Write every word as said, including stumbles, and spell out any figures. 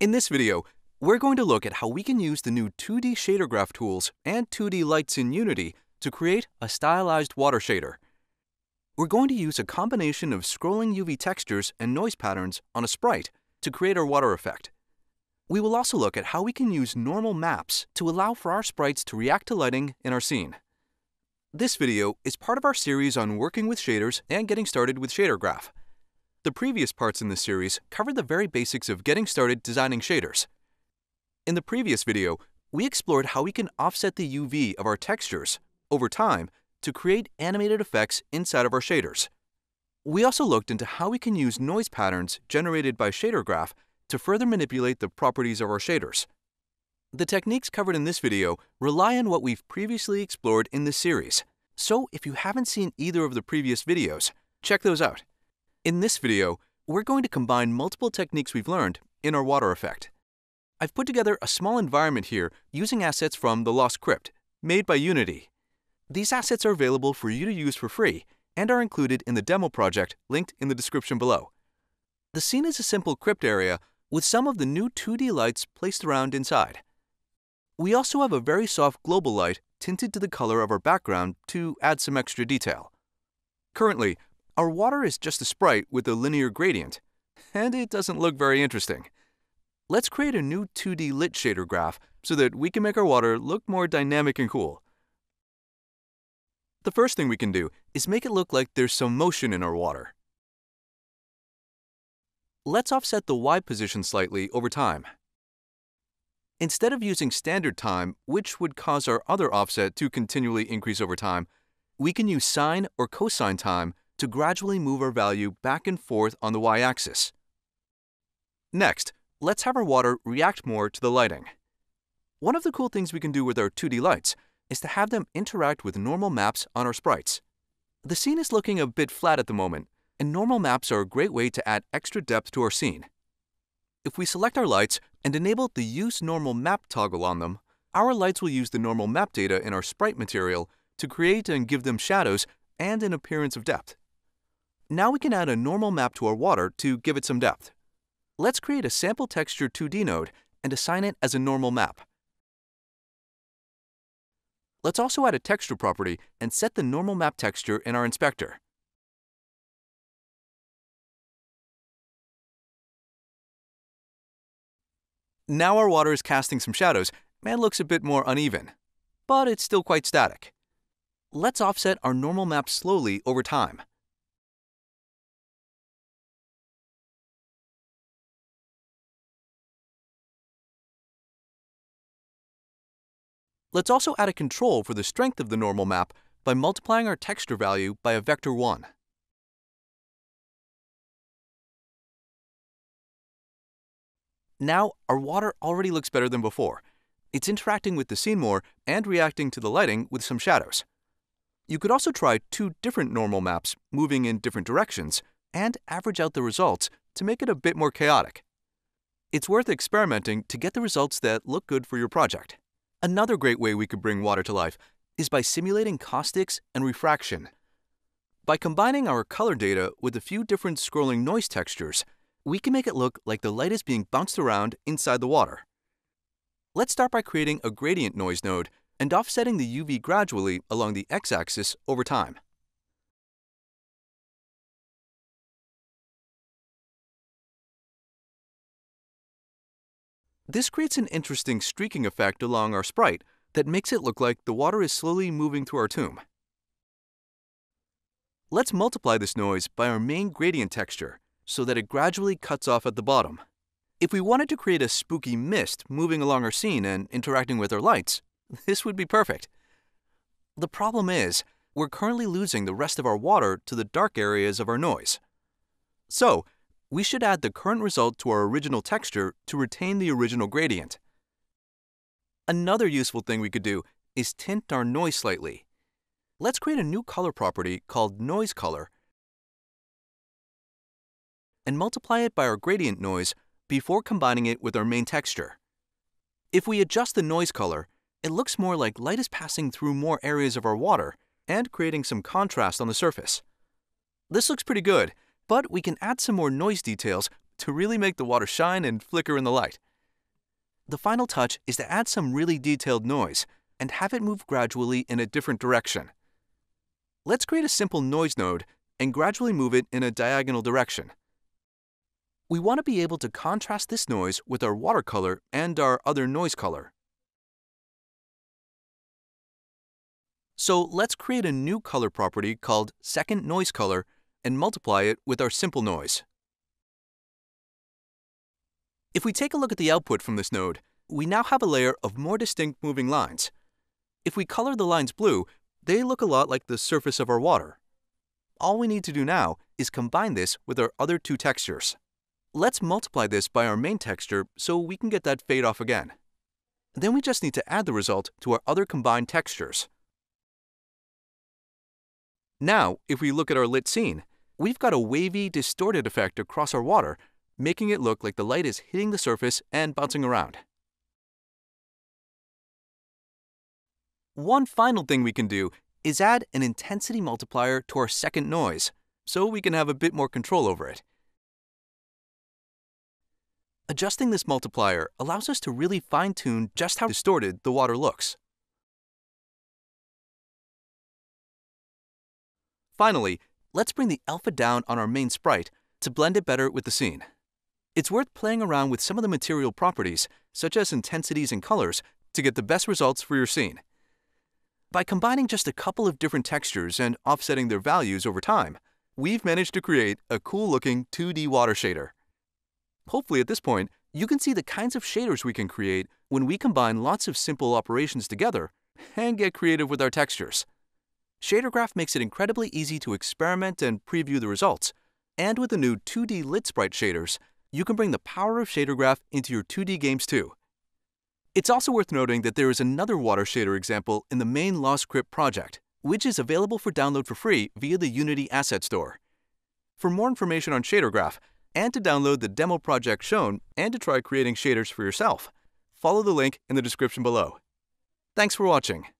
In this video, we're going to look at how we can use the new two D Shader Graph tools and two D lights in Unity to create a stylized water shader. We're going to use a combination of scrolling U V textures and noise patterns on a sprite to create our water effect. We will also look at how we can use normal maps to allow for our sprites to react to lighting in our scene. This video is part of our series on working with shaders and getting started with Shader Graph. The previous parts in this series covered the very basics of getting started designing shaders. In the previous video, we explored how we can offset the U V of our textures over time to create animated effects inside of our shaders. We also looked into how we can use noise patterns generated by Shader Graph to further manipulate the properties of our shaders. The techniques covered in this video rely on what we've previously explored in this series, so if you haven't seen either of the previous videos, check those out. In this video, we're going to combine multiple techniques we've learned in our water effect. I've put together a small environment here using assets from The Lost Crypt, made by Unity. These assets are available for you to use for free and are included in the demo project linked in the description below. The scene is a simple crypt area with some of the new two D lights placed around inside. We also have a very soft global light tinted to the color of our background to add some extra detail. Currently, our water is just a sprite with a linear gradient, and it doesn't look very interesting. Let's create a new two D lit shader graph so that we can make our water look more dynamic and cool. The first thing we can do is make it look like there's some motion in our water. Let's offset the Y position slightly over time. Instead of using standard time, which would cause our other offset to continually increase over time, we can use sine or cosine time to gradually move our value back and forth on the y-axis. Next, let's have our water react more to the lighting. One of the cool things we can do with our two D lights is to have them interact with normal maps on our sprites. The scene is looking a bit flat at the moment, and normal maps are a great way to add extra depth to our scene. If we select our lights and enable the Use Normal Map toggle on them, our lights will use the normal map data in our sprite material to create and give them shadows and an appearance of depth. Now we can add a normal map to our water to give it some depth. Let's create a sample texture two D node and assign it as a normal map. Let's also add a texture property and set the normal map texture in our inspector. Now our water is casting some shadows and looks a bit more uneven, but it's still quite static. Let's offset our normal map slowly over time. Let's also add a control for the strength of the normal map by multiplying our texture value by a vector one. Now, our water already looks better than before. It's interacting with the scene more and reacting to the lighting with some shadows. You could also try two different normal maps moving in different directions and average out the results to make it a bit more chaotic. It's worth experimenting to get the results that look good for your project. Another great way we could bring water to life is by simulating caustics and refraction. By combining our color data with a few different scrolling noise textures, we can make it look like the light is being bounced around inside the water. Let's start by creating a gradient noise node and offsetting the U V gradually along the x-axis over time. This creates an interesting streaking effect along our sprite that makes it look like the water is slowly moving through our tomb. Let's multiply this noise by our main gradient texture so that it gradually cuts off at the bottom. If we wanted to create a spooky mist moving along our scene and interacting with our lights, this would be perfect. The problem is, we're currently losing the rest of our water to the dark areas of our noise. So, we should add the current result to our original texture to retain the original gradient. Another useful thing we could do is tint our noise slightly. Let's create a new color property called noise color and multiply it by our gradient noise before combining it with our main texture. If we adjust the noise color, it looks more like light is passing through more areas of our water and creating some contrast on the surface. This looks pretty good, but we can add some more noise details to really make the water shine and flicker in the light. The final touch is to add some really detailed noise and have it move gradually in a different direction. Let's create a simple noise node and gradually move it in a diagonal direction. We want to be able to contrast this noise with our watercolor and our other noise color. So let's create a new color property called second noise color and multiply it with our simple noise. If we take a look at the output from this node, we now have a layer of more distinct moving lines. If we color the lines blue, they look a lot like the surface of our water. All we need to do now is combine this with our other two textures. Let's multiply this by our main texture so we can get that fade off again. Then we just need to add the result to our other combined textures. Now, if we look at our lit scene, we've got a wavy, distorted effect across our water, making it look like the light is hitting the surface and bouncing around. One final thing we can do is add an intensity multiplier to our second noise, so we can have a bit more control over it. Adjusting this multiplier allows us to really fine-tune just how distorted the water looks. Finally, let's bring the alpha down on our main sprite to blend it better with the scene. It's worth playing around with some of the material properties, such as intensities and colors, to get the best results for your scene. By combining just a couple of different textures and offsetting their values over time, we've managed to create a cool-looking two D water shader. Hopefully at this point, you can see the kinds of shaders we can create when we combine lots of simple operations together and get creative with our textures. Shader Graph makes it incredibly easy to experiment and preview the results. And with the new two D Lit Sprite shaders, you can bring the power of Shader Graph into your two D games too. It's also worth noting that there is another water shader example in the main Lost Crypt project, which is available for download for free via the Unity Asset Store. For more information on Shader Graph, and to download the demo project shown and to try creating shaders for yourself, follow the link in the description below. Thanks for watching.